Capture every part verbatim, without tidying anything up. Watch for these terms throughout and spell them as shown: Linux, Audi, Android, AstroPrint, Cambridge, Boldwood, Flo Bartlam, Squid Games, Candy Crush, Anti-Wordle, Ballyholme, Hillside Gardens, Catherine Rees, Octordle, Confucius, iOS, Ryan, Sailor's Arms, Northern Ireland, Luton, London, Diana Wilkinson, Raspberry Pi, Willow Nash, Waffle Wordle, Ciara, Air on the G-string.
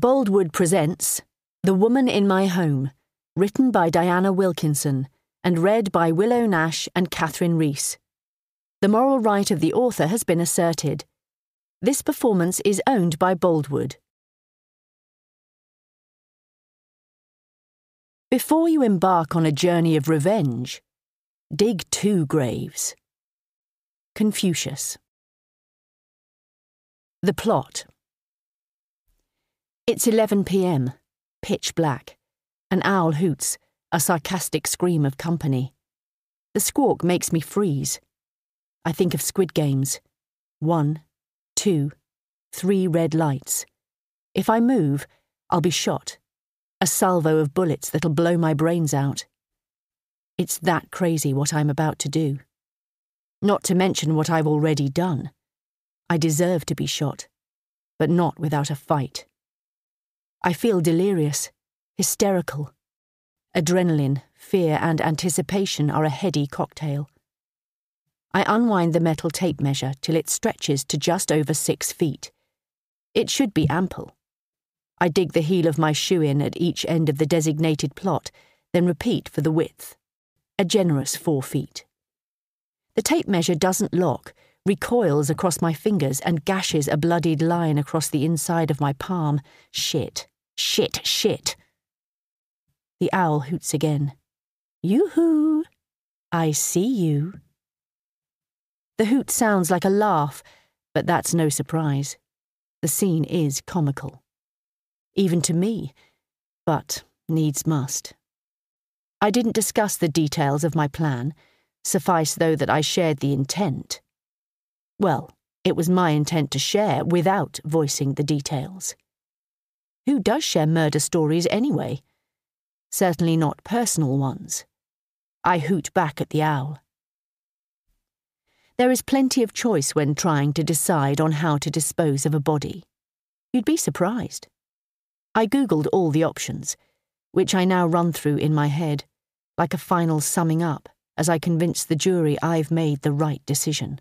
Boldwood presents The Woman in My Home, written by Diana Wilkinson and read by Willow Nash and Catherine Rees. The moral right of the author has been asserted. This performance is owned by Boldwood. Before you embark on a journey of revenge, dig two graves. Confucius. The plot. It's eleven p m, pitch black. An owl hoots, a sarcastic scream of company. The squawk makes me freeze. I think of Squid Games. One, two, three red lights. If I move, I'll be shot. A salvo of bullets that'll blow my brains out. It's that crazy what I'm about to do. Not to mention what I've already done. I deserve to be shot, but not without a fight. I feel delirious, hysterical. Adrenaline, fear and anticipation are a heady cocktail. I unwind the metal tape measure till it stretches to just over six feet. It should be ample. I dig the heel of my shoe in at each end of the designated plot, then repeat for the width. A generous four feet. The tape measure doesn't lock, recoils across my fingers and gashes a bloodied line across the inside of my palm. Shit. Shit, shit. The owl hoots again. Yoo-hoo! I see you. The hoot sounds like a laugh, but that's no surprise. The scene is comical. Even to me, but needs must. I didn't discuss the details of my plan, suffice though that I shared the intent. Well, it was my intent to share without voicing the details. Who does share murder stories anyway? Certainly not personal ones. I hoot back at the owl. There is plenty of choice when trying to decide on how to dispose of a body. You'd be surprised. I googled all the options, which I now run through in my head, like a final summing up as I convince the jury I've made the right decision.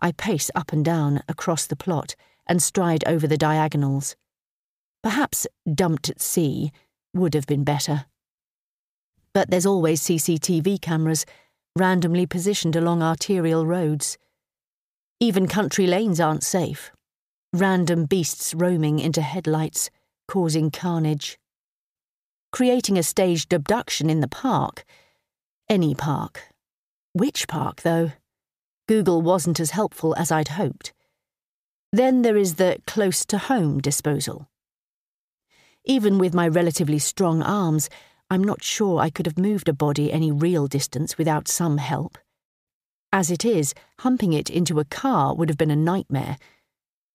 I pace up and down across the plot and stride over the diagonals. Perhaps dumped at sea would have been better. But there's always C C T V cameras randomly positioned along arterial roads. Even country lanes aren't safe. Random beasts roaming into headlights, causing carnage. Creating a staged abduction in the park. Any park. Which park, though? Google wasn't as helpful as I'd hoped. Then there is the close-to-home disposal. Even with my relatively strong arms, I'm not sure I could have moved a body any real distance without some help. As it is, humping it into a car would have been a nightmare.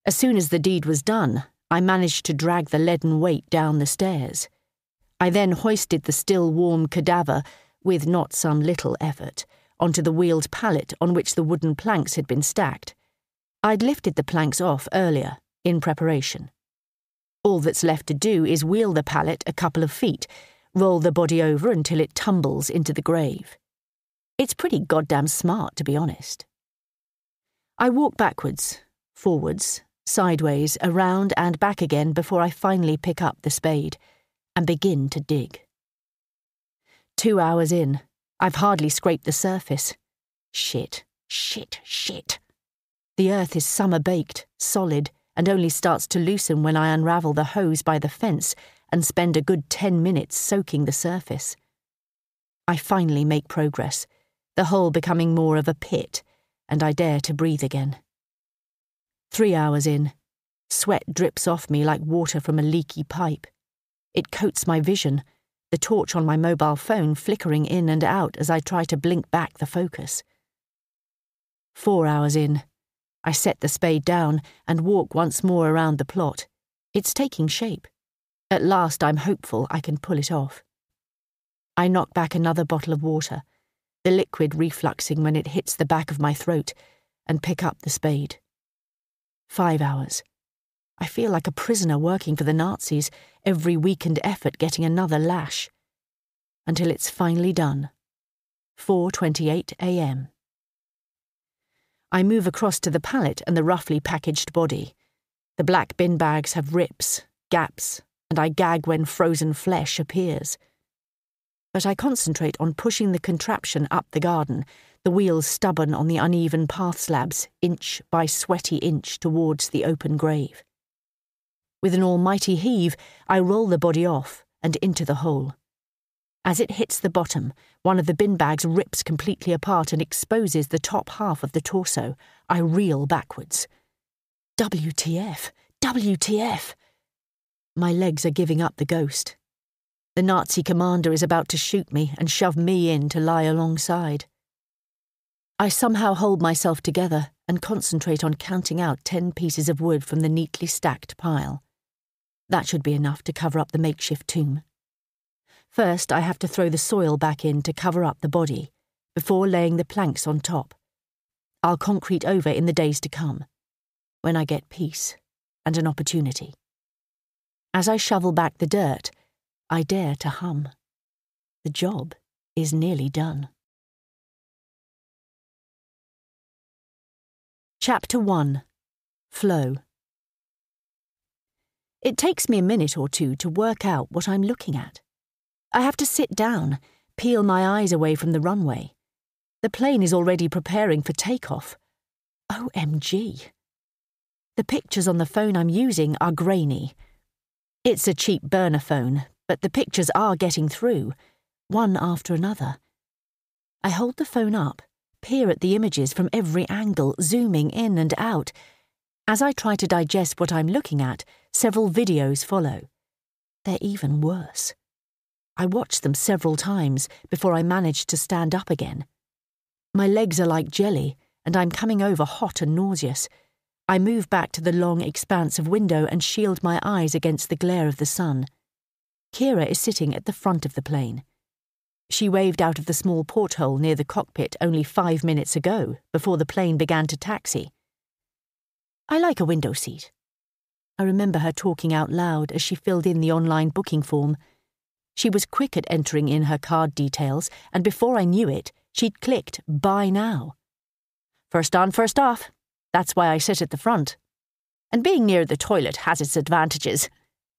As soon as the deed was done, I managed to drag the leaden weight down the stairs. I then hoisted the still-warm cadaver, with not some little effort, onto the wheeled pallet on which the wooden planks had been stacked. I'd lifted the planks off earlier, in preparation. All that's left to do is wheel the pallet a couple of feet, roll the body over until it tumbles into the grave. It's pretty goddamn smart, to be honest. I walk backwards, forwards, sideways, around and back again before I finally pick up the spade and begin to dig. Two hours in. I've hardly scraped the surface. Shit, shit, shit. The earth is summer-baked, solid, and only starts to loosen when I unravel the hose by the fence and spend a good ten minutes soaking the surface. I finally make progress, the hole becoming more of a pit, and I dare to breathe again. Three hours in. Sweat drips off me like water from a leaky pipe. It coats my vision, the torch on my mobile phone flickering in and out as I try to blink back the focus. Four hours in. I set the spade down and walk once more around the plot. It's taking shape. At last I'm hopeful I can pull it off. I knock back another bottle of water, the liquid refluxing when it hits the back of my throat, and pick up the spade. Five hours. I feel like a prisoner working for the Nazis, every weakened effort getting another lash. Until it's finally done. four twenty-eight a m I move across to the pallet and the roughly packaged body. The black bin bags have rips, gaps, and I gag when frozen flesh appears. But I concentrate on pushing the contraption up the garden, the wheels stubborn on the uneven path slabs, inch by sweaty inch towards the open grave. With an almighty heave, I roll the body off and into the hole. As it hits the bottom, one of the bin bags rips completely apart and exposes the top half of the torso. I reel backwards. W T F! W T F! My legs are giving up the ghost. The Nazi commander is about to shoot me and shove me in to lie alongside. I somehow hold myself together and concentrate on counting out ten pieces of wood from the neatly stacked pile. That should be enough to cover up the makeshift tomb. First, I have to throw the soil back in to cover up the body, before laying the planks on top. I'll concrete over in the days to come, when I get peace and an opportunity. As I shovel back the dirt, I dare to hum. The job is nearly done. Chapter one. Flow. It takes me a minute or two to work out what I'm looking at. I have to sit down, peel my eyes away from the runway. The plane is already preparing for takeoff. O M G. The pictures on the phone I'm using are grainy. It's a cheap burner phone, but the pictures are getting through, one after another. I hold the phone up, peer at the images from every angle, zooming in and out. As I try to digest what I'm looking at, several videos follow. They're even worse. I watched them several times before I managed to stand up again. My legs are like jelly, and I'm coming over hot and nauseous. I move back to the long expanse of window and shield my eyes against the glare of the sun. Ciara is sitting at the front of the plane. She waved out of the small porthole near the cockpit only five minutes ago, before the plane began to taxi. I like a window seat. I remember her talking out loud as she filled in the online booking form. She was quick at entering in her card details, and before I knew it, she'd clicked Buy Now. First on, first off. That's why I sit at the front. And being near the toilet has its advantages,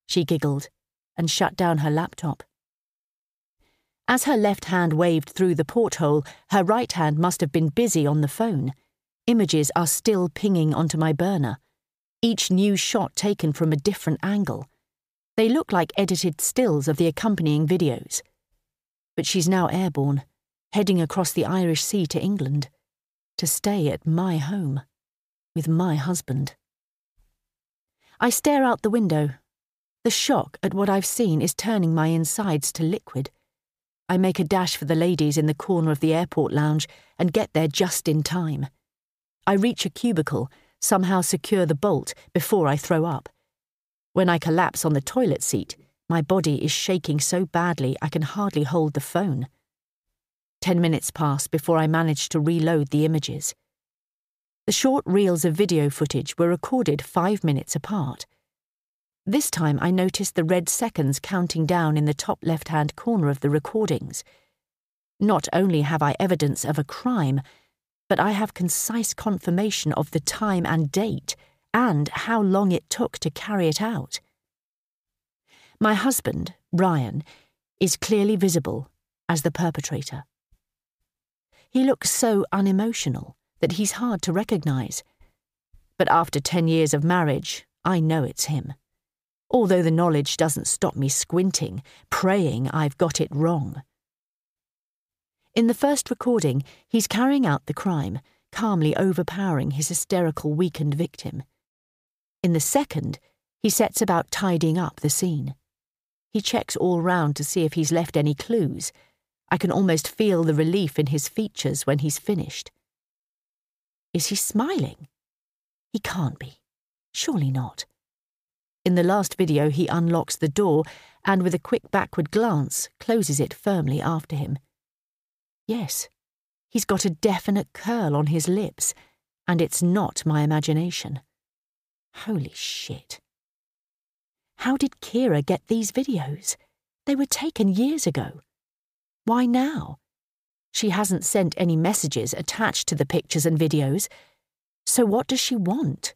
she giggled, and shut down her laptop. As her left hand waved through the porthole, her right hand must have been busy on the phone. Images are still pinging onto my burner, each new shot taken from a different angle. They look like edited stills of the accompanying videos. But she's now airborne, heading across the Irish Sea to England, to stay at my home, with my husband. I stare out the window. The shock at what I've seen is turning my insides to liquid. I make a dash for the ladies in the corner of the airport lounge and get there just in time. I reach a cubicle, somehow secure the bolt before I throw up. When I collapse on the toilet seat, my body is shaking so badly I can hardly hold the phone. Ten minutes pass before I manage to reload the images. The short reels of video footage were recorded five minutes apart. This time I noticed the red seconds counting down in the top left-hand corner of the recordings. Not only have I evidence of a crime, but I have concise confirmation of the time and date, and how long it took to carry it out. My husband, Ryan, is clearly visible as the perpetrator. He looks so unemotional that he's hard to recognise. But after ten years of marriage, I know it's him. Although the knowledge doesn't stop me squinting, praying I've got it wrong. In the first recording, he's carrying out the crime, calmly overpowering his hysterical, weakened victim. In the second, he sets about tidying up the scene. He checks all round to see if he's left any clues. I can almost feel the relief in his features when he's finished. Is he smiling? He can't be. Surely not. In the last video, he unlocks the door and, with a quick backward glance, closes it firmly after him. Yes, he's got a definite curl on his lips, and it's not my imagination. Holy shit. How did Ciara get these videos? They were taken years ago. Why now? She hasn't sent any messages attached to the pictures and videos, so what does she want?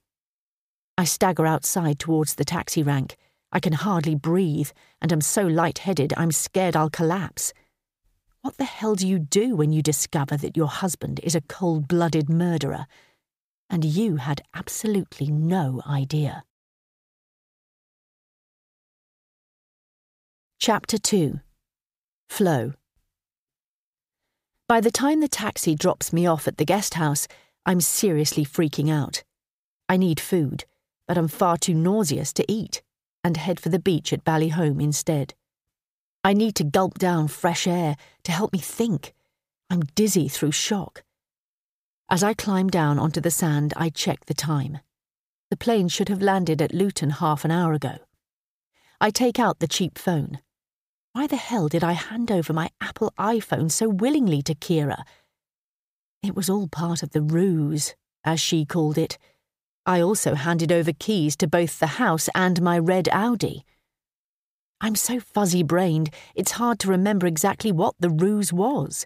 I stagger outside towards the taxi rank, I can hardly breathe, and am so light-headed I'm scared I'll collapse. What the hell do you do when you discover that your husband is a cold-blooded murderer? And you had absolutely no idea. Chapter two. Flow. By the time the taxi drops me off at the guest house, I'm seriously freaking out. I need food, but I'm far too nauseous to eat, and head for the beach at Ballyholme instead. I need to gulp down fresh air to help me think. I'm dizzy through shock. As I climb down onto the sand, I check the time. The plane should have landed at Luton half an hour ago. I take out the cheap phone. Why the hell did I hand over my Apple iPhone so willingly to Ciara? It was all part of the ruse, as she called it. I also handed over keys to both the house and my red Audi. I'm so fuzzy-brained, it's hard to remember exactly what the ruse was.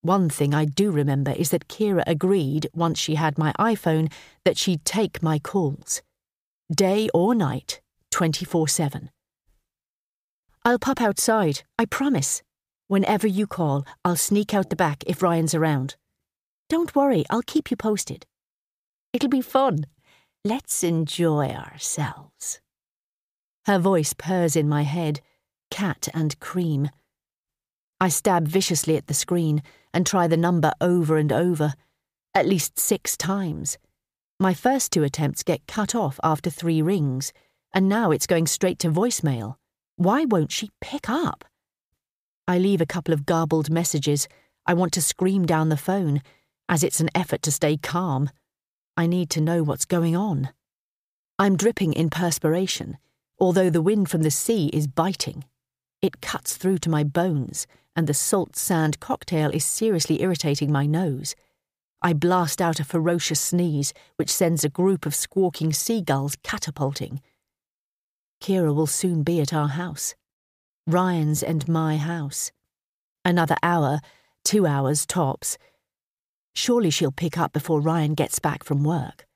One thing I do remember is that Ciara agreed, once she had my iPhone, that she'd take my calls. Day or night, twenty-four seven. I'll pop outside, I promise. Whenever you call, I'll sneak out the back if Ryan's around. Don't worry, I'll keep you posted. It'll be fun. Let's enjoy ourselves. Her voice purrs in my head, cat and cream. I stab viciously at the screen and try the number over and over, at least six times. My first two attempts get cut off after three rings, and now it's going straight to voicemail. Why won't she pick up? I leave a couple of garbled messages. I want to scream down the phone, as it's an effort to stay calm. I need to know what's going on. I'm dripping in perspiration, although the wind from the sea is biting. It cuts through to my bones, and the salt-sand cocktail is seriously irritating my nose. I blast out a ferocious sneeze, which sends a group of squawking seagulls catapulting. Ciara will soon be at our house. Ryan's and my house. Another hour, two hours tops. Surely she'll pick up before Ryan gets back from work.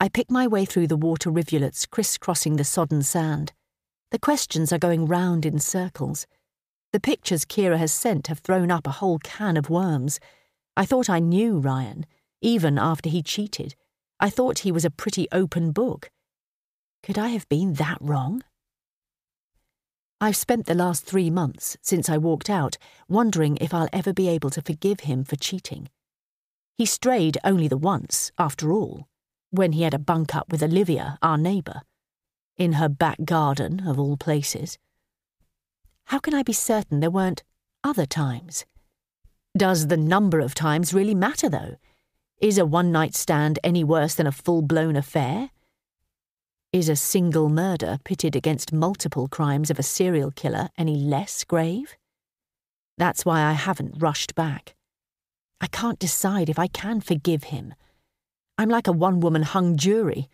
I pick my way through the water rivulets crisscrossing the sodden sand. The questions are going round in circles. The pictures Ciara has sent have thrown up a whole can of worms. I thought I knew Ryan, even after he cheated. I thought he was a pretty open book. Could I have been that wrong? I've spent the last three months, since I walked out, wondering if I'll ever be able to forgive him for cheating. He strayed only the once, after all, when he had a bunk up with Olivia, our neighbour, in her back garden, of all places. How can I be certain there weren't other times? Does the number of times really matter, though? Is a one-night stand any worse than a full-blown affair? Is a single murder pitted against multiple crimes of a serial killer any less grave? That's why I haven't rushed back. I can't decide if I can forgive him. I'm like a one-woman hung jury.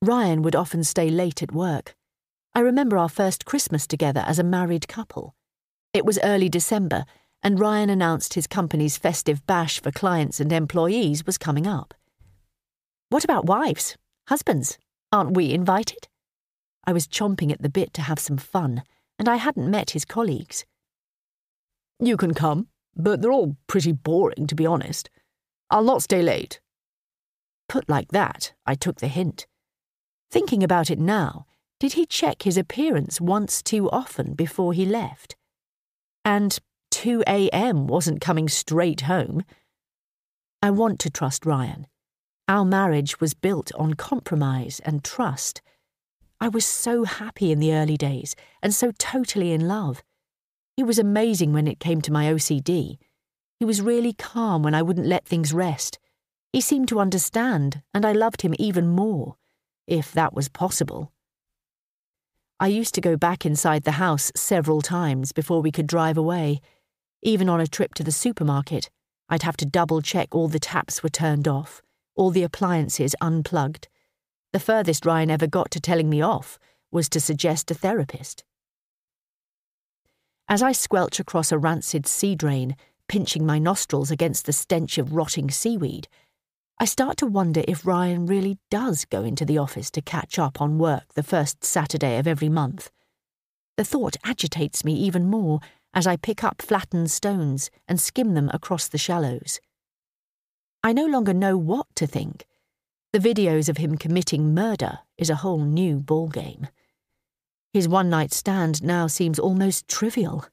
Ryan would often stay late at work. I remember our first Christmas together as a married couple. It was early December, and Ryan announced his company's festive bash for clients and employees was coming up. What about wives? Husbands? Aren't we invited? I was chomping at the bit to have some fun, and I hadn't met his colleagues. You can come, but they're all pretty boring, to be honest. I'll not stay late. Put like that, I took the hint. Thinking about it now, did he check his appearance once too often before he left? And two a.m. wasn't coming straight home. I want to trust Ryan. Our marriage was built on compromise and trust. I was so happy in the early days and so totally in love. He was amazing when it came to my O C D. He was really calm when I wouldn't let things rest. He seemed to understand, and I loved him even more, if that was possible. I used to go back inside the house several times before we could drive away. Even on a trip to the supermarket, I'd have to double-check all the taps were turned off, all the appliances unplugged. The furthest Ryan ever got to telling me off was to suggest a therapist. As I squelch across a rancid sea drain, pinching my nostrils against the stench of rotting seaweed, I start to wonder if Ryan really does go into the office to catch up on work the first Saturday of every month. The thought agitates me even more as I pick up flattened stones and skim them across the shallows. I no longer know what to think. The videos of him committing murder is a whole new ballgame. His one-night stand now seems almost trivial,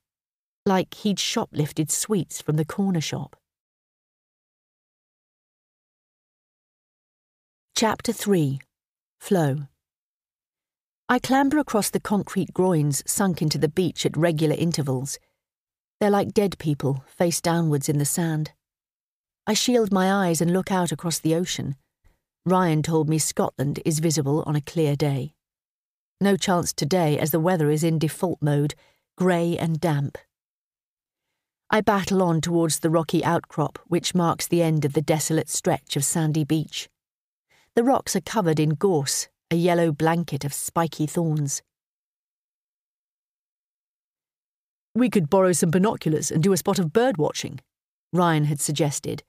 like he'd shoplifted sweets from the corner shop. Chapter three. Flow. I clamber across the concrete groins sunk into the beach at regular intervals. They're like dead people, face downwards in the sand. I shield my eyes and look out across the ocean. Ryan told me Scotland is visible on a clear day. No chance today as the weather is in default mode, grey and damp. I battle on towards the rocky outcrop which marks the end of the desolate stretch of sandy beach. The rocks are covered in gorse, a yellow blanket of spiky thorns. "We could borrow some binoculars and do a spot of bird watching," Ryan had suggested.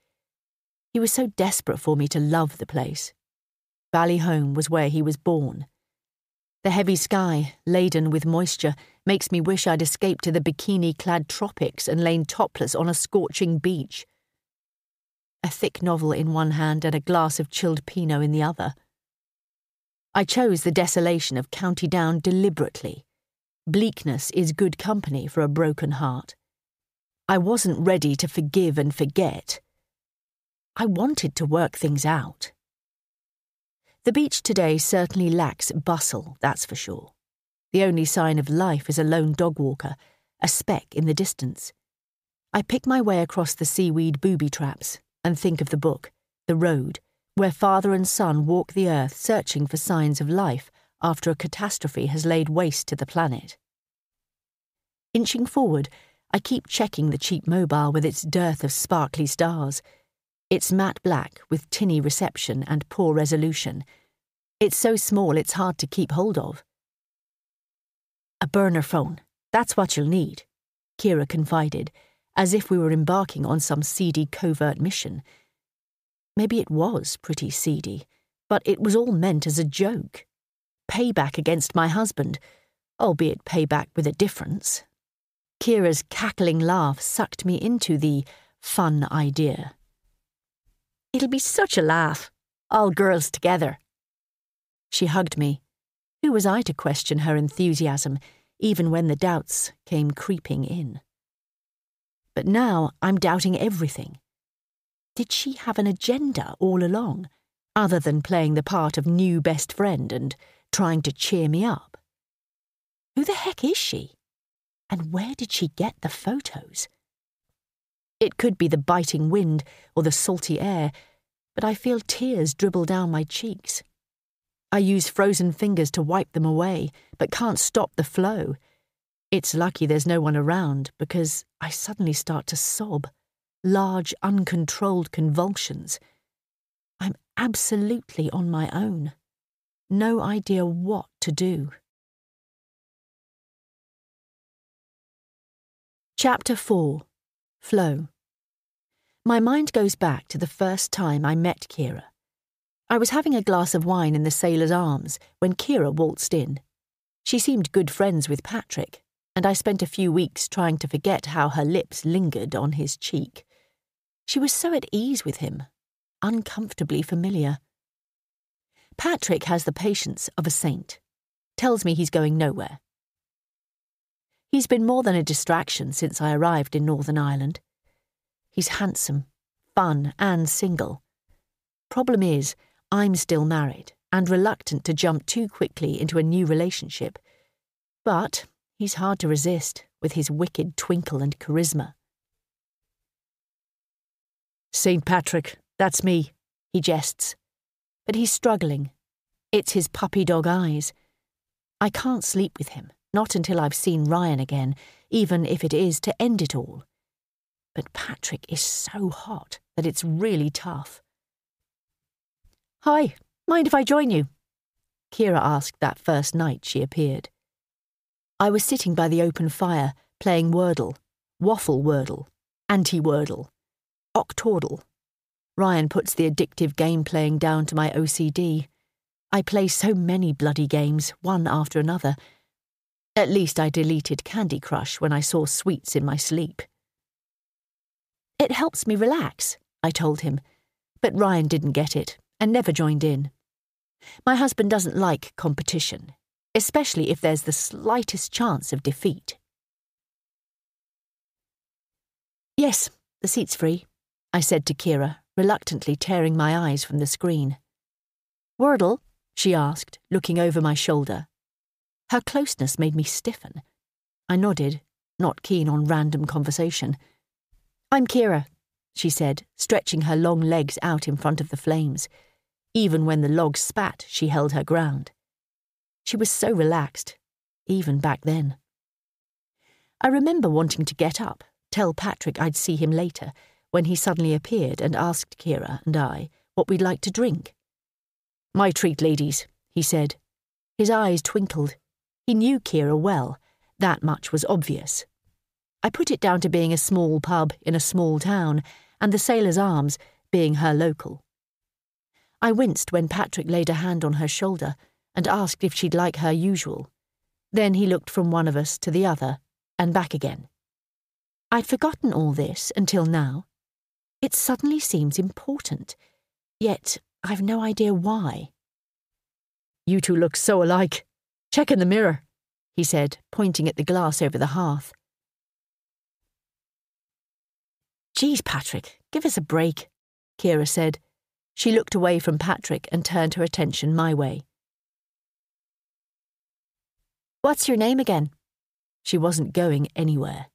He was so desperate for me to love the place. Ballyholme was where he was born. The heavy sky, laden with moisture, makes me wish I'd escaped to the bikini-clad tropics and lain topless on a scorching beach. A thick novel in one hand and a glass of chilled Pinot in the other. I chose the desolation of County Down deliberately. Bleakness is good company for a broken heart. I wasn't ready to forgive and forget. I wanted to work things out. The beach today certainly lacks bustle, that's for sure. The only sign of life is a lone dog walker, a speck in the distance. I pick my way across the seaweed booby traps and think of the book, The Road, where father and son walk the earth searching for signs of life after a catastrophe has laid waste to the planet. Inching forward, I keep checking the cheap mobile with its dearth of sparkly stars. It's matte black with tinny reception and poor resolution. It's so small it's hard to keep hold of. "A burner phone, that's what you'll need," Ciara confided, as if we were embarking on some seedy covert mission. Maybe it was pretty seedy, but it was all meant as a joke. Payback against my husband, albeit payback with a difference. Ciara's cackling laugh sucked me into the fun idea. "It'll be such a laugh, all girls together." She hugged me. Who was I to question her enthusiasm, even when the doubts came creeping in? But now I'm doubting everything. Did she have an agenda all along, other than playing the part of new best friend and trying to cheer me up? Who the heck is she? And where did she get the photos? It could be the biting wind or the salty air, but I feel tears dribble down my cheeks. I use frozen fingers to wipe them away, but can't stop the flow. It's lucky there's no one around, because I suddenly start to sob. Large, uncontrolled convulsions. I'm absolutely on my own. No idea what to do. Chapter four. Flow. My mind goes back to the first time I met Ciara. I was having a glass of wine in the Sailor's Arms when Ciara waltzed in. She seemed good friends with Patrick, and I spent a few weeks trying to forget how her lips lingered on his cheek. She was so at ease with him, uncomfortably familiar. Patrick has the patience of a saint, tells me he's going nowhere. He's been more than a distraction since I arrived in Northern Ireland. He's handsome, fun, and single. Problem is, I'm still married and reluctant to jump too quickly into a new relationship. But he's hard to resist with his wicked twinkle and charisma. "Saint Patrick, that's me," he jests. But he's struggling. It's his puppy dog eyes. I can't sleep with him. Not until I've seen Ryan again, even if it is to end it all. But Patrick is so hot that it's really tough. "Hi, mind if I join you?" Ciara asked that first night she appeared. I was sitting by the open fire, playing Wordle, Waffle Wordle, Anti-Wordle, Octordle, Ryan puts the addictive game playing down to my O C D. I play so many bloody games, one after another. At least I deleted Candy Crush when I saw sweets in my sleep. It helps me relax, I told him, but Ryan didn't get it and never joined in. My husband doesn't like competition, especially if there's the slightest chance of defeat. Yes, the seat's free, I said to Ciara, reluctantly tearing my eyes from the screen. Wordle? She asked, looking over my shoulder. Her closeness made me stiffen. I nodded, not keen on random conversation. I'm Ciara, she said, stretching her long legs out in front of the flames. Even when the logs spat, she held her ground. She was so relaxed, even back then. I remember wanting to get up, tell Patrick I'd see him later, when he suddenly appeared and asked Ciara and I what we'd like to drink. My treat, ladies, he said. His eyes twinkled. He knew Ciara well. That much was obvious. I put it down to being a small pub in a small town, and the Sailor's Arms being her local. I winced when Patrick laid a hand on her shoulder and asked if she'd like her usual. Then he looked from one of us to the other, and back again. I'd forgotten all this until now. It suddenly seems important, yet I've no idea why. You two look so alike. Check in the mirror, he said, pointing at the glass over the hearth. Geez, Patrick, give us a break, Ciara said. She looked away from Patrick and turned her attention my way. What's your name again? She wasn't going anywhere.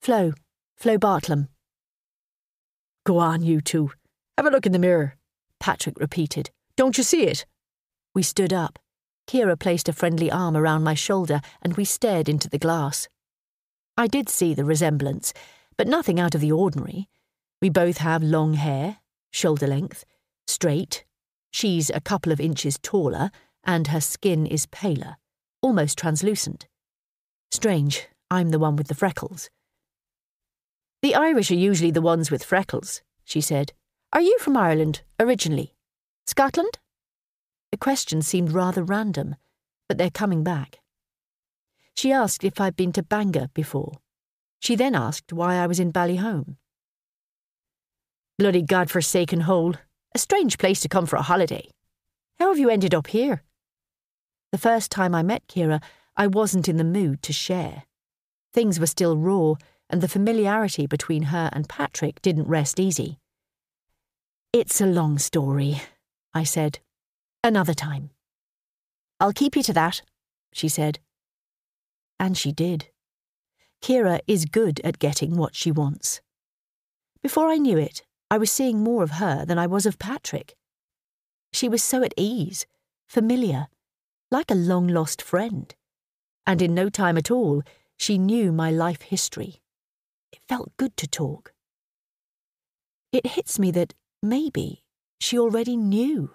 Flo, Flo Bartlam. Go on, you two. Have a look in the mirror, Patrick repeated. Don't you see it? We stood up. Ciara placed a friendly arm around my shoulder and we stared into the glass. I did see the resemblance, but nothing out of the ordinary. We both have long hair, shoulder length, straight. She's a couple of inches taller and her skin is paler, almost translucent. Strange, I'm the one with the freckles. The Irish are usually the ones with freckles, she said. Are you from Ireland, originally? Scotland? The question seemed rather random, but they're coming back. She asked if I'd been to Bangor before. She then asked why I was in Ballyholme. Bloody godforsaken hole. A strange place to come for a holiday. How have you ended up here? The first time I met Ciara, I wasn't in the mood to share. Things were still raw, and the familiarity between her and Patrick didn't rest easy. It's a long story, I said. Another time. I'll keep you to that, she said. And she did. Ciara is good at getting what she wants. Before I knew it, I was seeing more of her than I was of Patrick. She was so at ease, familiar, like a long-lost friend. And in no time at all, she knew my life history. It felt good to talk. It hits me that maybe she already knew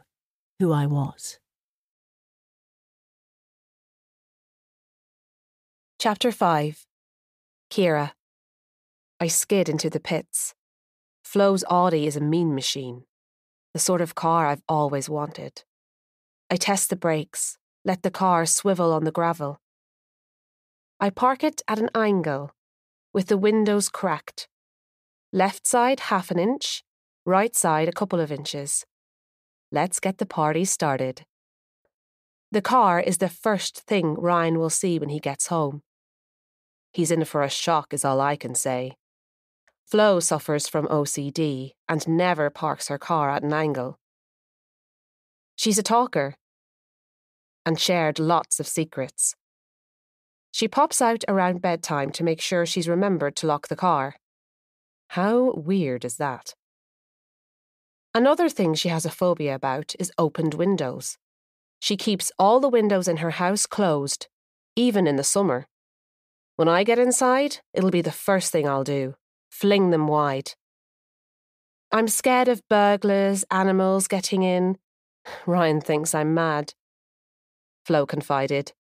who I was. Chapter five. Ciara. I skid into the pits. Flo's Audi is a mean machine, the sort of car I've always wanted. I test the brakes, let the car swivel on the gravel. I park it at an angle, with the windows cracked. Left side half an inch, right side a couple of inches. Let's get the party started. The car is the first thing Ryan will see when he gets home. He's in for a shock is all I can say. Flo suffers from O C D and never parks her car at an angle. She's a talker and shared lots of secrets. She pops out around bedtime to make sure she's remembered to lock the car. How weird is that? Another thing she has a phobia about is opened windows. She keeps all the windows in her house closed, even in the summer. When I get inside, it'll be the first thing I'll do, fling them wide. I'm scared of burglars, animals getting in. Ryan thinks I'm mad. Flo confided.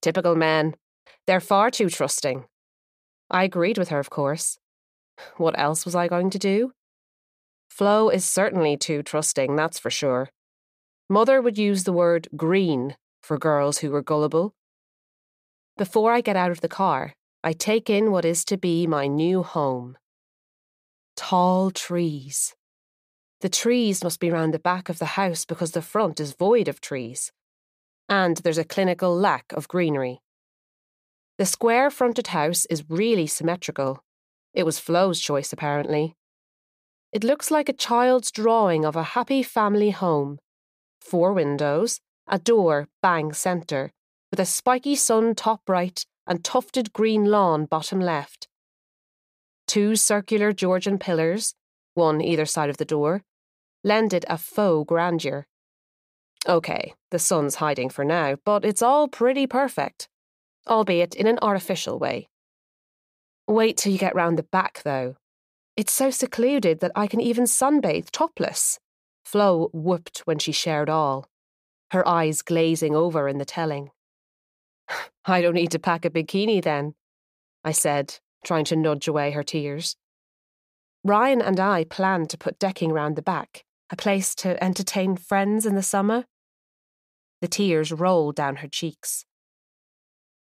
Typical men. They're far too trusting. I agreed with her, of course. What else was I going to do? Flo is certainly too trusting, that's for sure. Mother would use the word green for girls who were gullible. Before I get out of the car, I take in what is to be my new home. Tall trees. The trees must be round the back of the house because the front is void of trees. And there's a clinical lack of greenery. The square-fronted house is really symmetrical. It was Flo's choice, apparently. It looks like a child's drawing of a happy family home. Four windows, a door bang centre, with a spiky sun top right and tufted green lawn bottom left. Two circular Georgian pillars, one either side of the door, lend it a faux grandeur. OK, the sun's hiding for now, but it's all pretty perfect, albeit in an artificial way. Wait till you get round the back, though. It's so secluded that I can even sunbathe topless. Flo whooped when she shared all, her eyes glazing over in the telling. I don't need to pack a bikini then, I said, trying to nudge away her tears. Ryan and I planned to put decking round the back, a place to entertain friends in the summer. The tears rolled down her cheeks.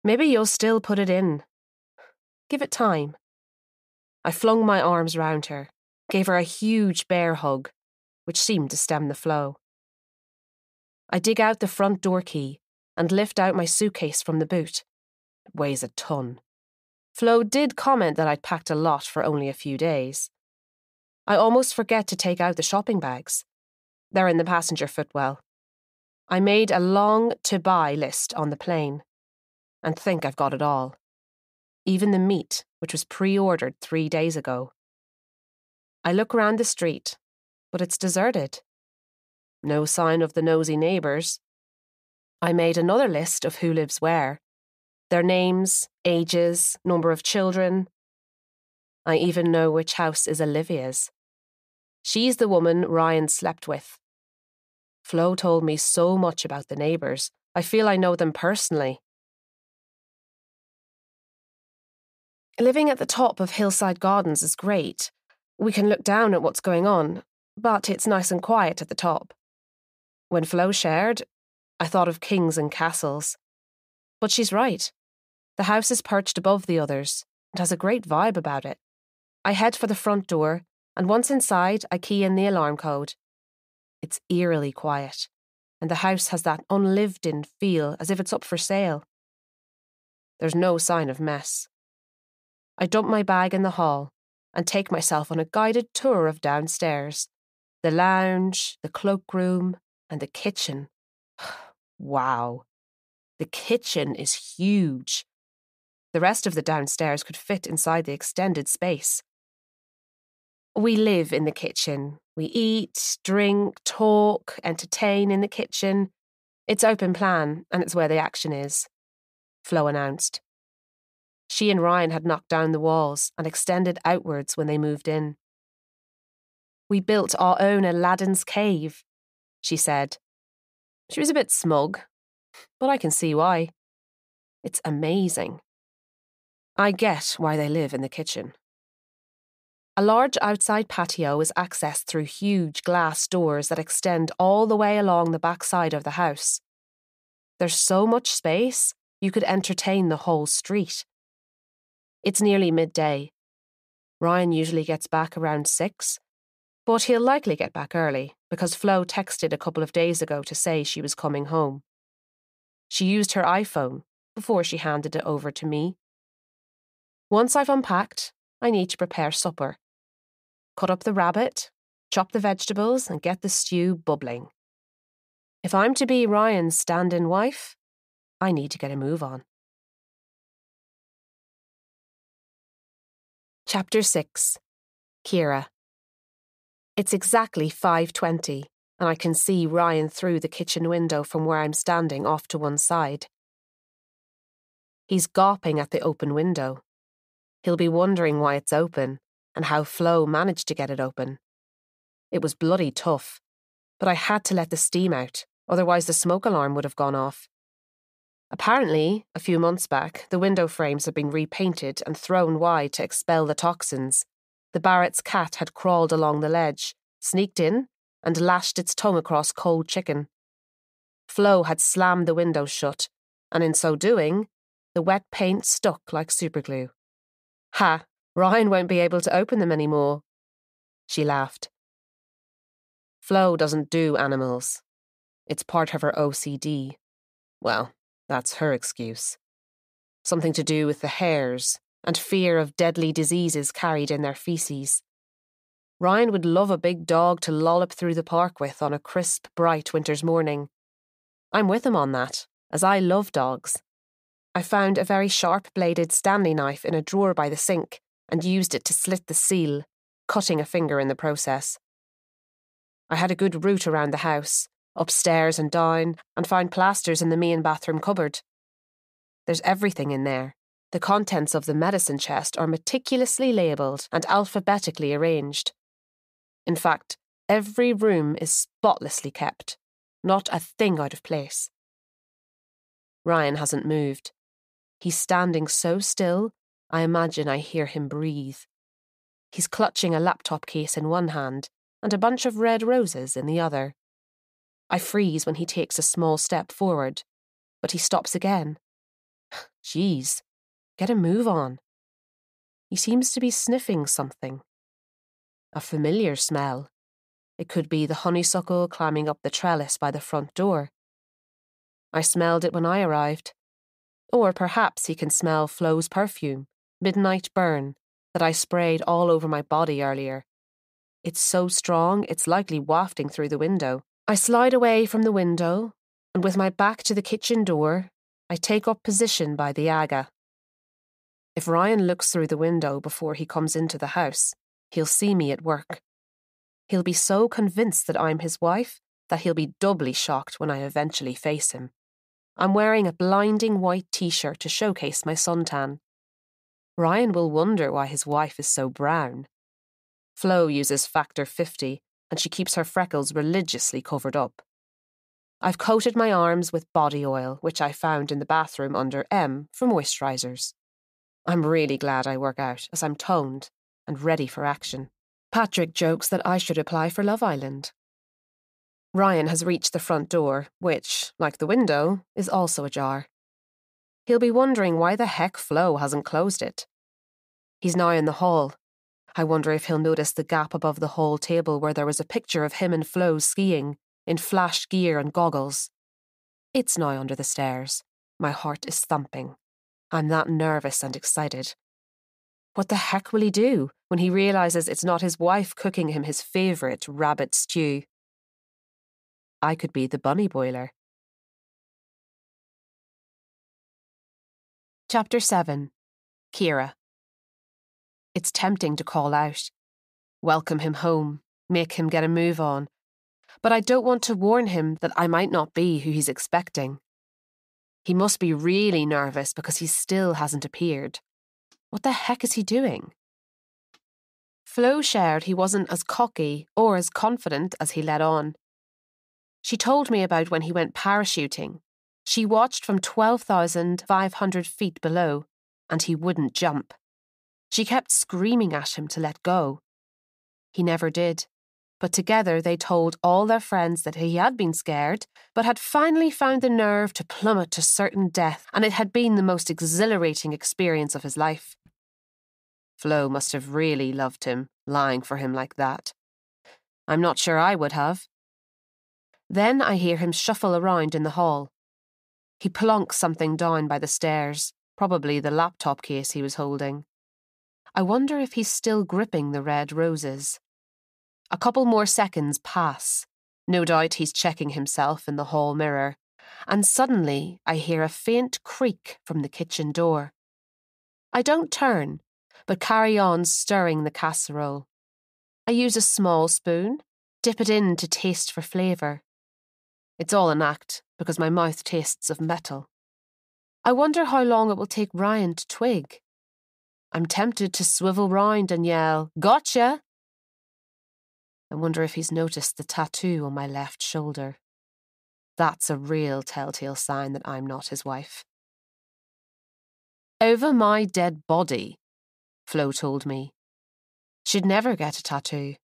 Maybe you'll still put it in. Give it time. I flung my arms round her, gave her a huge bear hug, which seemed to stem the flow. I dig out the front door key and lift out my suitcase from the boot. It weighs a ton. Flo did comment that I'd packed a lot for only a few days. I almost forget to take out the shopping bags. They're in the passenger footwell. I made a long to-buy list on the plane and think I've got it all. Even the meat, which was pre-ordered three days ago. I look round the street, but it's deserted. No sign of the nosy neighbours. I made another list of who lives where. Their names, ages, number of children. I even know which house is Olivia's. She's the woman Ryan slept with. Flo told me so much about the neighbours. I feel I know them personally. Living at the top of Hillside Gardens is great. We can look down at what's going on, but it's nice and quiet at the top. When Flo shared, I thought of kings and castles. But she's right. The house is perched above the others and has a great vibe about it. I head for the front door, and once inside, I key in the alarm code. It's eerily quiet, and the house has that unlived-in feel as if it's up for sale. There's no sign of mess. I dump my bag in the hall and take myself on a guided tour of downstairs. The lounge, the cloakroom, and the kitchen. Wow. The kitchen is huge. The rest of the downstairs could fit inside the extended space. We live in the kitchen. We eat, drink, talk, entertain in the kitchen. It's open plan, and it's where the action is, Flo announced. She and Ryan had knocked down the walls and extended outwards when they moved in. We built our own Aladdin's cave, she said. She was a bit smug, but I can see why. It's amazing. I get why they live in the kitchen. A large outside patio is accessed through huge glass doors that extend all the way along the backside of the house. There's so much space, you could entertain the whole street. It's nearly midday. Ryan usually gets back around six, but he'll likely get back early because Flo texted a couple of days ago to say she was coming home. She used her iPhone before she handed it over to me. Once I've unpacked, I need to prepare supper. Cut up the rabbit, chop the vegetables, and get the stew bubbling. If I'm to be Ryan's stand-in wife, I need to get a move on. Chapter six. Ciara. It's exactly five twenty, and I can see Ryan through the kitchen window from where I'm standing off to one side. He's gawping at the open window. He'll be wondering why it's open and how Flo managed to get it open. It was bloody tough, but I had to let the steam out, otherwise the smoke alarm would have gone off. Apparently, a few months back, the window frames had been repainted and thrown wide to expel the toxins. The Barrett's cat had crawled along the ledge, sneaked in, and lashed its tongue across cold chicken. Flo had slammed the window shut, and in so doing, the wet paint stuck like superglue. Ha, Ryan won't be able to open them any more. She laughed. Flo doesn't do animals. It's part of her O C D. Well, that's her excuse. Something to do with the hairs and fear of deadly diseases carried in their feces. Ryan would love a big dog to lollop through the park with on a crisp, bright winter's morning. I'm with him on that, as I love dogs. I found a very sharp-bladed Stanley knife in a drawer by the sink and used it to slit the seal, cutting a finger in the process. I had a good route around the house, upstairs and down, and found plasters in the main bathroom cupboard. There's everything in there. The contents of the medicine chest are meticulously labelled and alphabetically arranged. In fact, every room is spotlessly kept. Not a thing out of place. Ryan hasn't moved. He's standing so still, I imagine I hear him breathe. He's clutching a laptop case in one hand and a bunch of red roses in the other. I freeze when he takes a small step forward, but he stops again. Jeez. Get a move on. He seems to be sniffing something. A familiar smell. It could be the honeysuckle climbing up the trellis by the front door. I smelled it when I arrived. Or perhaps he can smell Flo's perfume, Midnight Burn, that I sprayed all over my body earlier. It's so strong it's likely wafting through the window. I slide away from the window, and with my back to the kitchen door, I take up position by the aga. If Ryan looks through the window before he comes into the house, he'll see me at work. He'll be so convinced that I'm his wife that he'll be doubly shocked when I eventually face him. I'm wearing a blinding white t-shirt to showcase my suntan. Ryan will wonder why his wife is so brown. Flo uses factor fifty, and she keeps her freckles religiously covered up. I've coated my arms with body oil, which I found in the bathroom under M for moisturisers. I'm really glad I work out, as I'm toned and ready for action. Patrick jokes that I should apply for Love Island. Ryan has reached the front door, which, like the window, is also ajar. He'll be wondering why the heck Flo hasn't closed it. He's now in the hall. I wonder if he'll notice the gap above the hall table where there was a picture of him and Flo skiing, in flash gear and goggles. It's now under the stairs. My heart is thumping. I'm that nervous and excited. What the heck will he do when he realises it's not his wife cooking him his favourite rabbit stew? I could be the bunny boiler. Chapter seven. Ciara. It's tempting to call out. Welcome him home. Make him get a move on. But I don't want to warn him that I might not be who he's expecting. He must be really nervous because he still hasn't appeared. What the heck is he doing? Flo shared he wasn't as cocky or as confident as he let on. She told me about when he went parachuting. She watched from twelve thousand five hundred feet below, and he wouldn't jump. She kept screaming at him to let go. He never did. But together they told all their friends that he had been scared, but had finally found the nerve to plummet to certain death, and it had been the most exhilarating experience of his life. Flo must have really loved him, lying for him like that. I'm not sure I would have. Then I hear him shuffle around in the hall. He plonks something down by the stairs, probably the laptop case he was holding. I wonder if he's still gripping the red roses. A couple more seconds pass. No doubt he's checking himself in the hall mirror. And suddenly I hear a faint creak from the kitchen door. I don't turn, but carry on stirring the casserole. I use a small spoon, dip it in to taste for flavour. It's all an act, because my mouth tastes of metal. I wonder how long it will take Ryan to twig. I'm tempted to swivel round and yell, "Gotcha!" I wonder if he's noticed the tattoo on my left shoulder. That's a real telltale sign that I'm not his wife. Over my dead body, Flo told me. She'd never get a tattoo.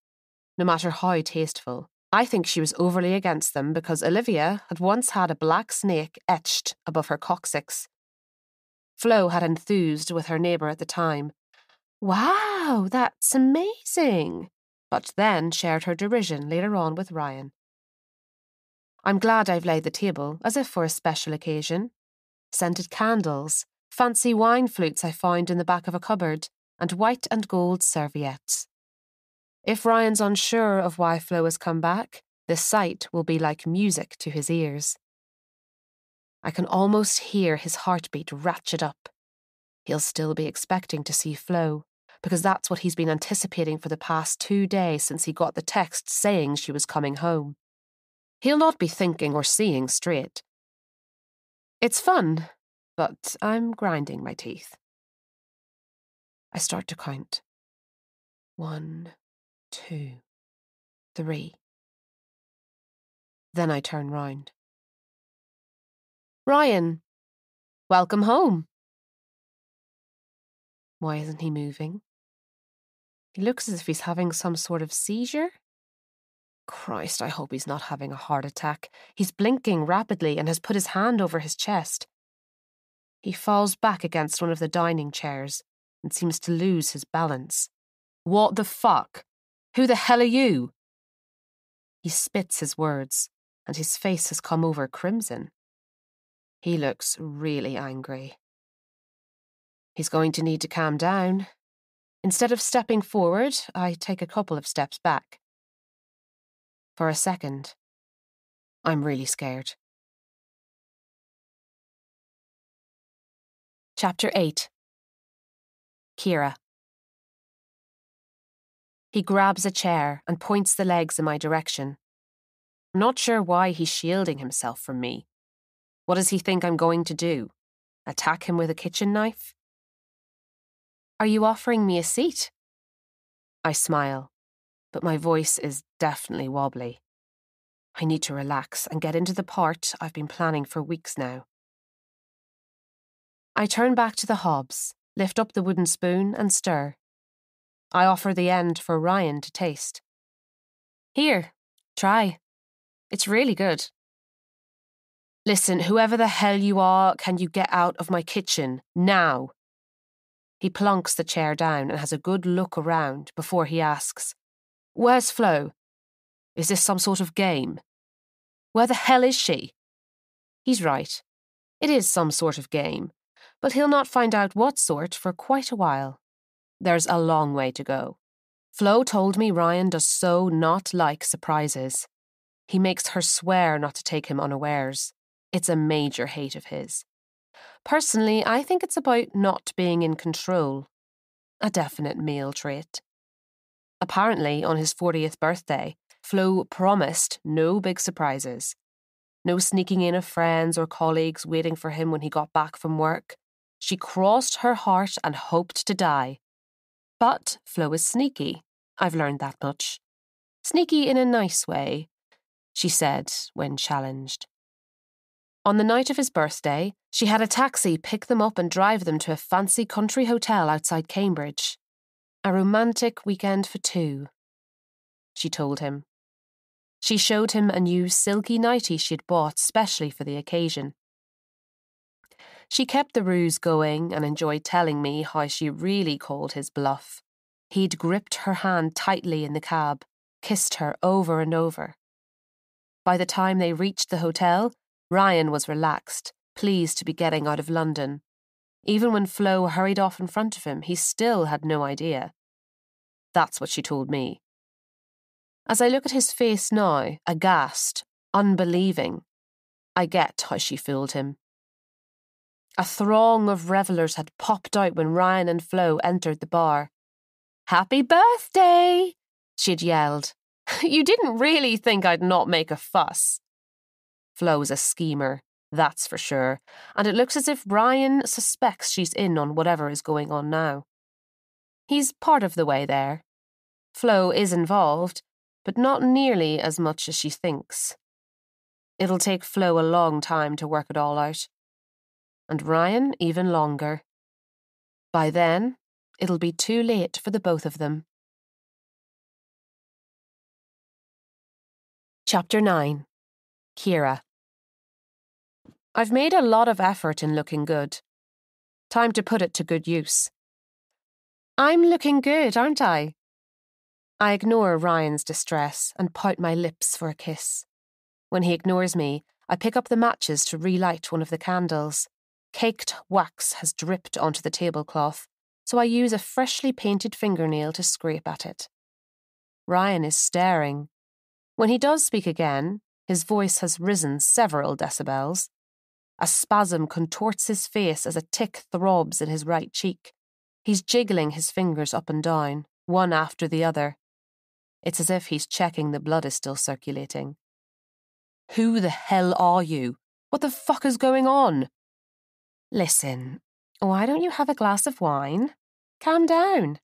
no matter how tasteful. I think she was overly against them because Olivia had once had a black snake etched above her coccyx. Flo had enthused with her neighbour at the time. "Wow, that's amazing!" but then shared her derision later on with Ryan. I'm glad I've laid the table, as if for a special occasion. Scented candles, fancy wine flutes I found in the back of a cupboard, and white and gold serviettes. If Ryan's unsure of why Flo has come back, this sight will be like music to his ears. I can almost hear his heartbeat ratchet up. He'll still be expecting to see Flo, because that's what he's been anticipating for the past two days since he got the text saying she was coming home. He'll not be thinking or seeing straight. It's fun, but I'm grinding my teeth. I start to count. One, two, three. Then I turn round. "Ryan, welcome home." Why isn't he moving? He looks as if he's having some sort of seizure. Christ, I hope he's not having a heart attack. He's blinking rapidly and has put his hand over his chest. He falls back against one of the dining chairs and seems to lose his balance. "What the fuck? Who the hell are you?" He spits his words, and his face has come over crimson. He looks really angry. He's going to need to calm down. Instead of stepping forward, I take a couple of steps back. For a second, I'm really scared. Chapter eight. Ciara. He grabs a chair and points the legs in my direction. I'm not sure why he's shielding himself from me. What does he think I'm going to do? Attack him with a kitchen knife? "Are you offering me a seat?" I smile, but my voice is definitely wobbly. I need to relax and get into the part I've been planning for weeks now. I turn back to the hobs, lift up the wooden spoon and stir. I offer the end for Ryan to taste. "Here, try. It's really good." "Listen, whoever the hell you are, can you get out of my kitchen now?" He plunks the chair down and has a good look around before he asks, "Where's Flo? Is this some sort of game? Where the hell is she?" He's right. It is some sort of game, but he'll not find out what sort for quite a while. There's a long way to go. Flo told me Ryan does so not like surprises. He makes her swear not to take him unawares. It's a major hate of his. Personally, I think it's about not being in control. A definite male trait. Apparently, on his fortieth birthday, Flo promised no big surprises. No sneaking in of friends or colleagues waiting for him when he got back from work. She crossed her heart and hoped to die. But Flo is sneaky. I've learned that much. Sneaky in a nice way, she said when challenged. On the night of his birthday, she had a taxi pick them up and drive them to a fancy country hotel outside Cambridge. "A romantic weekend for two," she told him. She showed him a new silky nightie she'd bought specially for the occasion. She kept the ruse going and enjoyed telling me how she really called his bluff. He'd gripped her hand tightly in the cab, kissed her over and over. By the time they reached the hotel, Ryan was relaxed, pleased to be getting out of London. Even when Flo hurried off in front of him, he still had no idea. That's what she told me. As I look at his face now, aghast, unbelieving, I get how she fooled him. A throng of revellers had popped out when Ryan and Flo entered the bar. "Happy birthday!" she'd yelled. "You didn't really think I'd not make a fuss." Flo's a schemer. That's for sure, and it looks as if Ryan suspects she's in on whatever is going on now. He's part of the way there. Flo is involved, but not nearly as much as she thinks. It'll take Flo a long time to work it all out, and Ryan even longer. By then, it'll be too late for the both of them. Chapter nine. Ciara. I've made a lot of effort in looking good. Time to put it to good use. I'm looking good, aren't I? I ignore Ryan's distress and pout my lips for a kiss. When he ignores me, I pick up the matches to relight one of the candles. Caked wax has dripped onto the tablecloth, so I use a freshly painted fingernail to scrape at it. Ryan is staring. When he does speak again, his voice has risen several decibels. A spasm contorts his face as a tick throbs in his right cheek. He's jiggling his fingers up and down, one after the other. It's as if he's checking the blood is still circulating. Who the hell are you? What the fuck is going on? Listen, why don't you have a glass of wine? Calm down,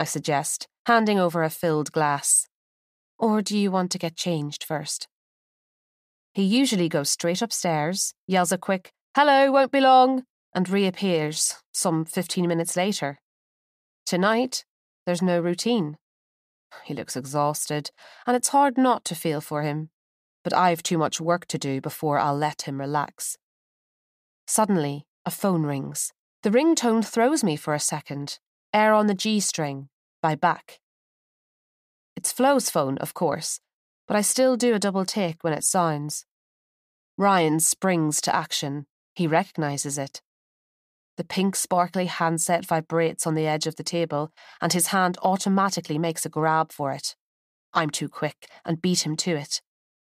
I suggest, handing over a filled glass. Or do you want to get changed first? He usually goes straight upstairs, yells a quick, "Hello, won't be long," and reappears some fifteen minutes later. Tonight, there's no routine. He looks exhausted, and it's hard not to feel for him, but I've too much work to do before I'll let him relax. Suddenly, a phone rings. The ringtone throws me for a second. Air on the G-string, by Back. It's Flo's phone, of course, but I still do a double take when it sounds. Ryan springs to action. He recognises it. The pink sparkly handset vibrates on the edge of the table, and his hand automatically makes a grab for it. I'm too quick and beat him to it.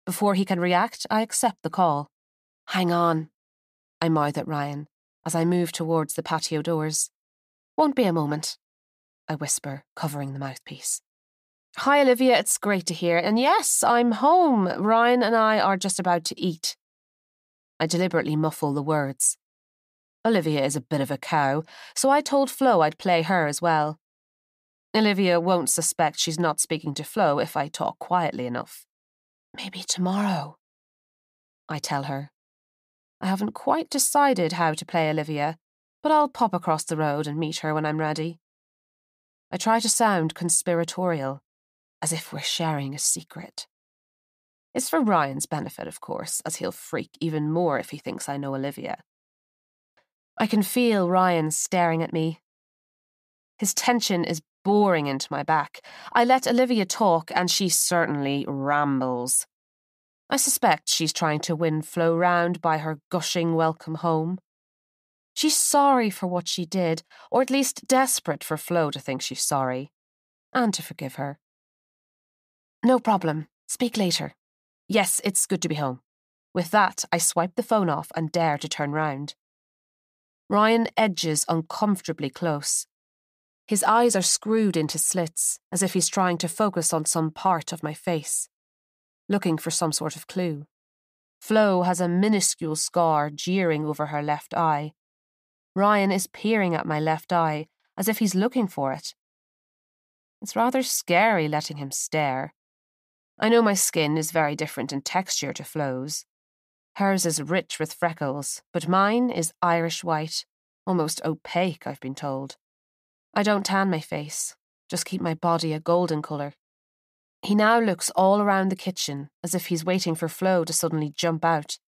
Before he can react, I accept the call. "Hang on," I mouth at Ryan as I move towards the patio doors. "Won't be a moment," I whisper, covering the mouthpiece. "Hi, Olivia, it's great to hear. And yes, I'm home. Ryan and I are just about to eat." I deliberately muffle the words. Olivia is a bit of a cow, so I told Flo I'd play her as well. Olivia won't suspect she's not speaking to Flo if I talk quietly enough. "Maybe tomorrow," I tell her. I haven't quite decided how to play Olivia, but I'll pop across the road and meet her when I'm ready. I try to sound conspiratorial, as if we're sharing a secret. It's for Ryan's benefit, of course, as he'll freak even more if he thinks I know Olivia. I can feel Ryan staring at me. His tension is boring into my back. I let Olivia talk, and she certainly rambles. I suspect she's trying to win Flo round by her gushing welcome home. She's sorry for what she did, or at least desperate for Flo to think she's sorry, and to forgive her. "No problem. Speak later. Yes, it's good to be home." With that, I swipe the phone off and dare to turn round. Ryan edges uncomfortably close. His eyes are screwed into slits, as if he's trying to focus on some part of my face, looking for some sort of clue. Flo has a minuscule scar jeering over her left eye. Ryan is peering at my left eye, as if he's looking for it. It's rather scary letting him stare. I know my skin is very different in texture to Flo's. Hers is rich with freckles, but mine is Irish white, almost opaque, I've been told. I don't tan my face, just keep my body a golden colour. He now looks all around the kitchen, as if he's waiting for Flo to suddenly jump out.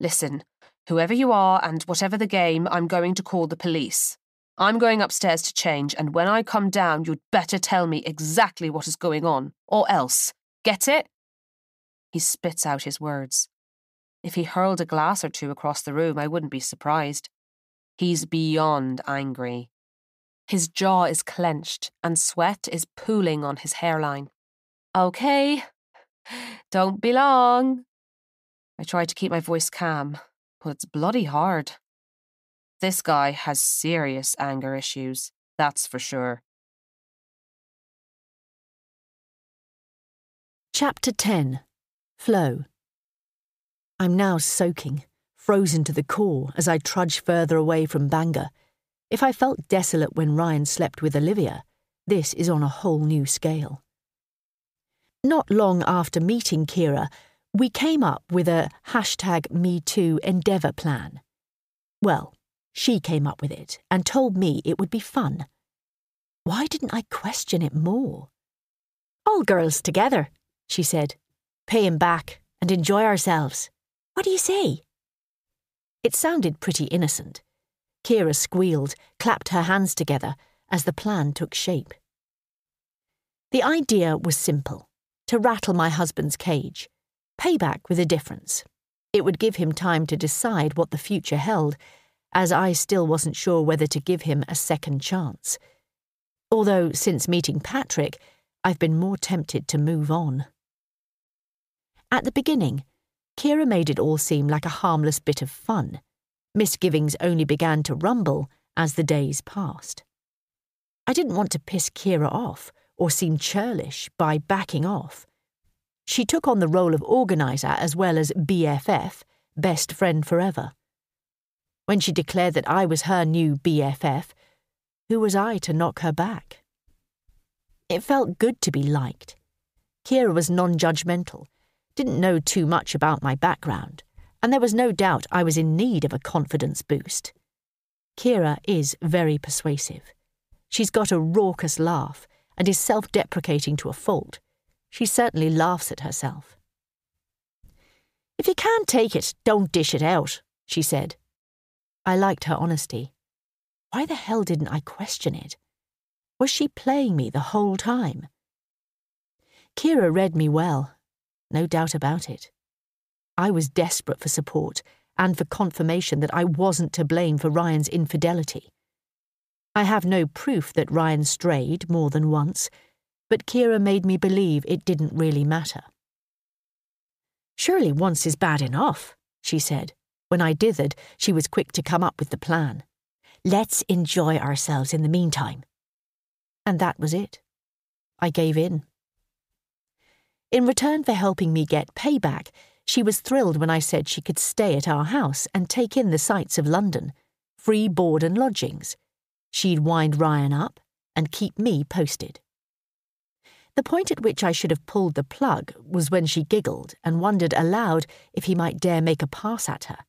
"Listen, whoever you are and whatever the game, I'm going to call the police. I'm going upstairs to change, and when I come down, you'd better tell me exactly what is going on, or else. Get it?" He spits out his words. If he hurled a glass or two across the room, I wouldn't be surprised. He's beyond angry. His jaw is clenched, and sweat is pooling on his hairline. "Okay, don't be long." I try to keep my voice calm, but it's bloody hard. This guy has serious anger issues, that's for sure. Chapter ten. Flo. I'm now soaking, frozen to the core as I trudge further away from Bangor. If I felt desolate when Ryan slept with Olivia, this is on a whole new scale. Not long after meeting Ciara, we came up with a hashtag MeToo endeavour plan. Well, she came up with it and told me it would be fun. Why didn't I question it more? "All girls together," she said. pay him back, and enjoy ourselves. What do you say?" It sounded pretty innocent. Ciara squealed, clapped her hands together as the plan took shape. The idea was simple, to rattle my husband's cage. Payback with a difference. It would give him time to decide what the future held, as I still wasn't sure whether to give him a second chance. Although, since meeting Patrick, I've been more tempted to move on. At the beginning, Ciara made it all seem like a harmless bit of fun. Misgivings only began to rumble as the days passed. I didn't want to piss Ciara off or seem churlish by backing off. She took on the role of organiser as well as B F F, best friend forever. When she declared that I was her new B F F, who was I to knock her back? It felt good to be liked. Ciara was non-judgmental, didn't know too much about my background, and there was no doubt I was in need of a confidence boost. Ciara is very persuasive. She's got a raucous laugh and is self-deprecating to a fault. She certainly laughs at herself. "If you can't take it, don't dish it out," she said. I liked her honesty. Why the hell didn't I question it? Was she playing me the whole time? Ciara read me well, no doubt about it. I was desperate for support and for confirmation that I wasn't to blame for Ryan's infidelity. I have no proof that Ryan strayed more than once, but Ciara made me believe it didn't really matter. "Surely once is bad enough," she said. When I dithered, she was quick to come up with the plan. "Let's enjoy ourselves in the meantime." And that was it. I gave in. In return for helping me get payback, she was thrilled when I said she could stay at our house and take in the sights of London, free board and lodgings. She'd wind Ryan up and keep me posted. The point at which I should have pulled the plug was when she giggled and wondered aloud if he might dare make a pass at her.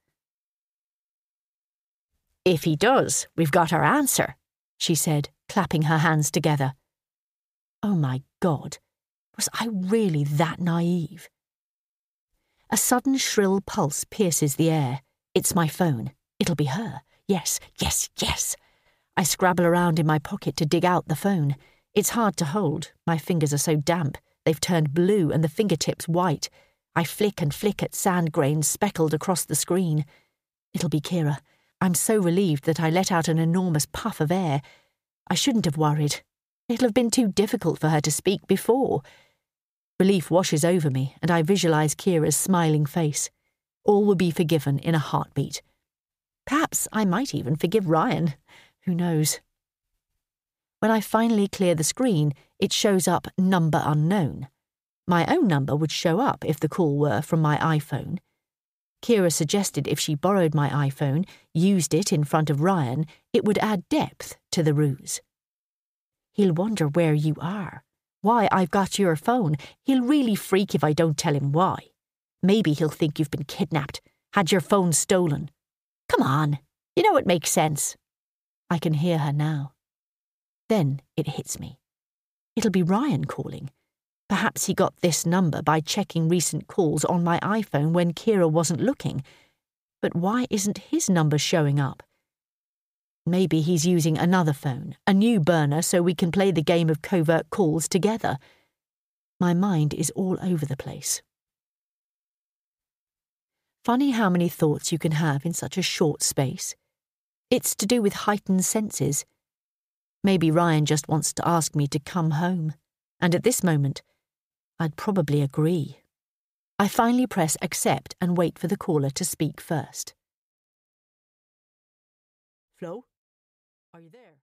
"If he does, we've got our answer," she said, clapping her hands together. Oh my God, was I really that naive? A sudden shrill pulse pierces the air. It's my phone. It'll be her. Yes, yes, yes. I scrabble around in my pocket to dig out the phone. It's hard to hold, my fingers are so damp, they've turned blue and the fingertips white. I flick and flick at sand grains speckled across the screen. It'll be Ciara. I'm so relieved that I let out an enormous puff of air. I shouldn't have worried. It'll have been too difficult for her to speak before. Relief washes over me and I visualise Ciara's smiling face. All will be forgiven in a heartbeat. Perhaps I might even forgive Ryan. Who knows? When I finally clear the screen, it shows up number unknown. My own number would show up if the call were from my iPhone. Ciara suggested if she borrowed my iPhone, used it in front of Ryan, it would add depth to the ruse. "He'll wonder where you are, why I've got your phone. He'll really freak if I don't tell him why. Maybe he'll think you've been kidnapped, had your phone stolen. Come on, you know it makes sense." I can hear her now. Then it hits me. It'll be Ryan calling. Perhaps he got this number by checking recent calls on my iPhone when Ciara wasn't looking. But why isn't his number showing up? Maybe he's using another phone, a new burner, so we can play the game of covert calls together. My mind is all over the place. Funny how many thoughts you can have in such a short space. It's to do with heightened senses. Maybe Ryan just wants to ask me to come home, and at this moment, I'd probably agree. I finally press accept and wait for the caller to speak first. "Flo, are you there?"